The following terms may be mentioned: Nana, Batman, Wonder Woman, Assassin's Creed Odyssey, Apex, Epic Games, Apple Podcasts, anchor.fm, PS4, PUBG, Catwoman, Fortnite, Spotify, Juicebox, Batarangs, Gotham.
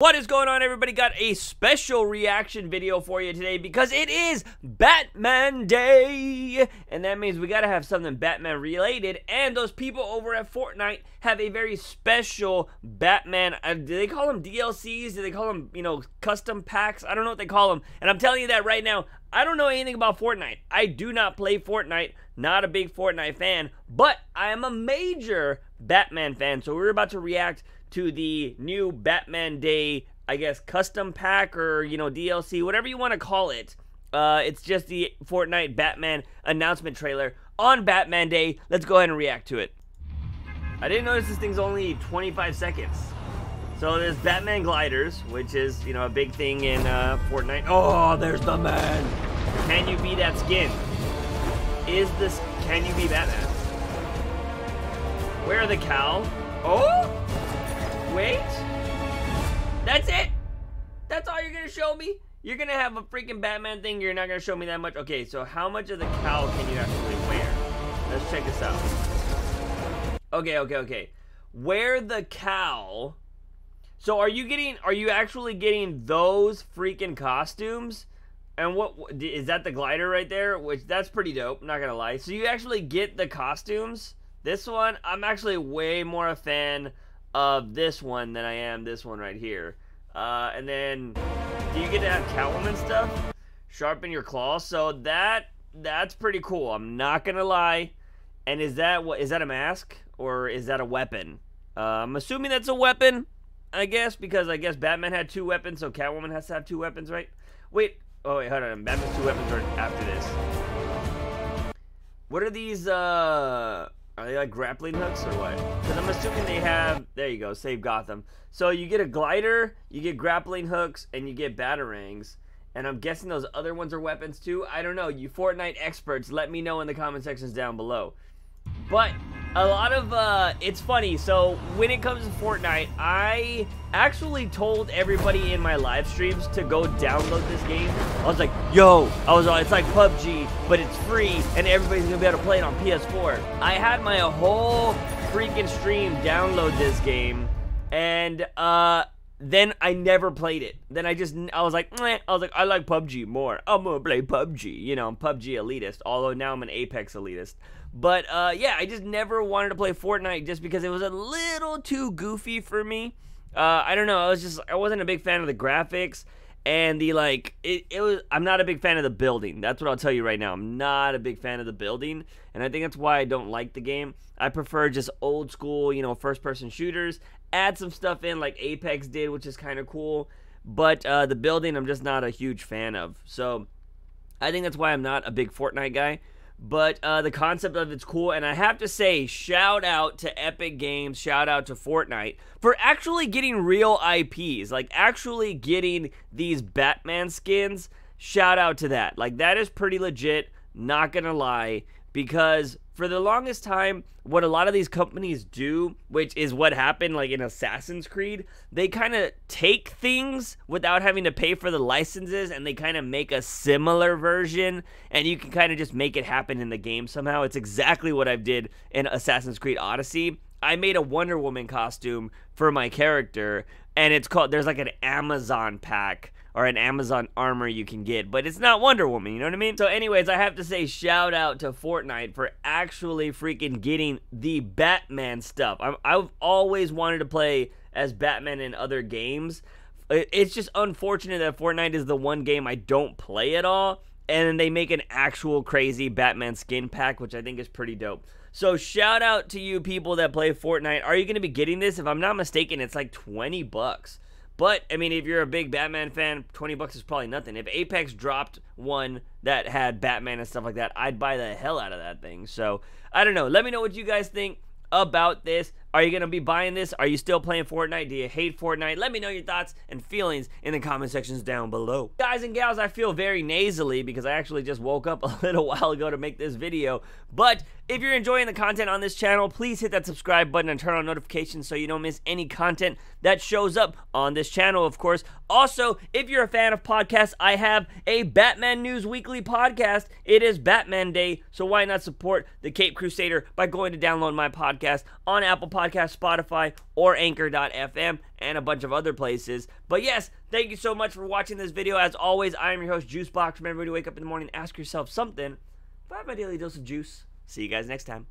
What is going on, everybody? Got a special reaction video for you today because it is Batman Day, and that means we gotta have something Batman related. And those people over at Fortnite have a very special Batman, do they call them DLCs? Do they call them, you know, custom packs? I don't know what they call them, and I'm telling you that right now, I don't know anything about Fortnite. I do not play Fortnite, not a big Fortnite fan, but I am a major Batman fan. So we're about to react to the new Batman Day, I guess, custom pack or, you know, DLC, whatever you want to call it. It's just the Fortnite Batman announcement trailer on Batman Day. Let's go ahead and react to it. I didn't notice this thing's only 25 seconds. So there's Batman gliders, which is, you know, a big thing in Fortnite. Oh, there's the man. Can you be that skin? Is this, can you be Batman? Where are the cow? Oh! Wait, that's it? That's all you're gonna show me? You're gonna have a freaking Batman thing, you're not gonna show me that much? Okay, so how much of the cowl can you actually wear? Let's check this out. Okay. Wear the cowl. So are you actually getting those freaking costumes? And what, is that the glider right there? Which, that's pretty dope, not gonna lie. So you actually get the costumes? This one, I'm actually way more a fan of this one than I am this one right here. And then, do you get to have Catwoman stuff? Sharpen your claws. So that's pretty cool, I'm not gonna lie. And is that a mask or is that a weapon? I'm assuming that's a weapon, I guess, because I guess Batman had two weapons, so Catwoman has to have two weapons, right? Wait, oh wait, hold on, Batman's two weapons are after this. What are these, are they like grappling hooks or what? Because I'm assuming they have, there you go, save Gotham. So you get a glider, you get grappling hooks, and you get batarangs. And I'm guessing those other ones are weapons too? I don't know, you Fortnite experts, let me know in the comment sections down below. But a lot of, it's funny, so when it comes to Fortnite, I actually told everybody in my live streams to go download this game. I was like, yo, it's like PUBG, but it's free, and everybody's gonna be able to play it on PS4. I had my whole freaking stream download this game, and then I never played it. Then I was like, meh. I was like, I like PUBG more. I'm gonna play PUBG, you know, I'm PUBG elitist, although now I'm an Apex elitist. But yeah, I just never wanted to play Fortnite just because it was a little too goofy for me. I don't know, I wasn't a big fan of the graphics and the like, I'm not a big fan of the building. That's what I'll tell you right now, I'm not a big fan of the building, and I think that's why I don't like the game. I prefer just old school, you know, first person shooters, add some stuff in like Apex did, which is kind of cool, but the building I'm just not a huge fan of. So I think that's why I'm not a big Fortnite guy. But the concept of it's cool, and I have to say, shout out to Epic Games, shout out to Fortnite for actually getting real IPs, like actually getting these Batman skins. Shout out to that. Like, that is pretty legit, not gonna lie, because for the longest time, what a lot of these companies do, which is what happened like in Assassin's Creed, they kind of take things without having to pay for the licenses, and they kind of make a similar version, and you can kind of just make it happen in the game somehow. It's exactly what I did in Assassin's Creed Odyssey. I made a Wonder Woman costume for my character, and it's called, there's like an Amazon pack or an Amazon armor you can get, but it's not Wonder Woman, you know what I mean? So anyways, I have to say shout out to Fortnite for actually freaking getting the Batman stuff. I've always wanted to play as Batman in other games. It's just unfortunate that Fortnite is the one game I don't play at all, and then they make an actual crazy Batman skin pack, which I think is pretty dope. So shout out to you people that play Fortnite. Are you gonna be getting this? If I'm not mistaken, it's like 20 bucks. But, I mean, if you're a big Batman fan, 20 bucks is probably nothing. If Apex dropped one that had Batman and stuff like that, I'd buy the hell out of that thing. So, I don't know. Let me know what you guys think about this. Are you going to be buying this? Are you still playing Fortnite? Do you hate Fortnite? Let me know your thoughts and feelings in the comment sections down below. Guys and gals, I feel very nasally because I actually just woke up a little while ago to make this video. But if you're enjoying the content on this channel, please hit that subscribe button and turn on notifications so you don't miss any content that shows up on this channel, of course. Also, if you're a fan of podcasts, I have a Batman News Weekly podcast. It is Batman Day, so why not support the Caped Crusader by going to download my podcast on Apple Podcasts, Podcasts, Spotify, or anchor.fm, and a bunch of other places. But yes, thank you so much for watching this video. As always, I am your host, Juicebox. Remember to wake up in the morning, ask yourself something. But I have my daily dose of juice. See you guys next time.